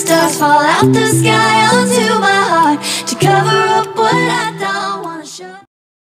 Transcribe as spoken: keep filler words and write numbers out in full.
stars fall out the sky.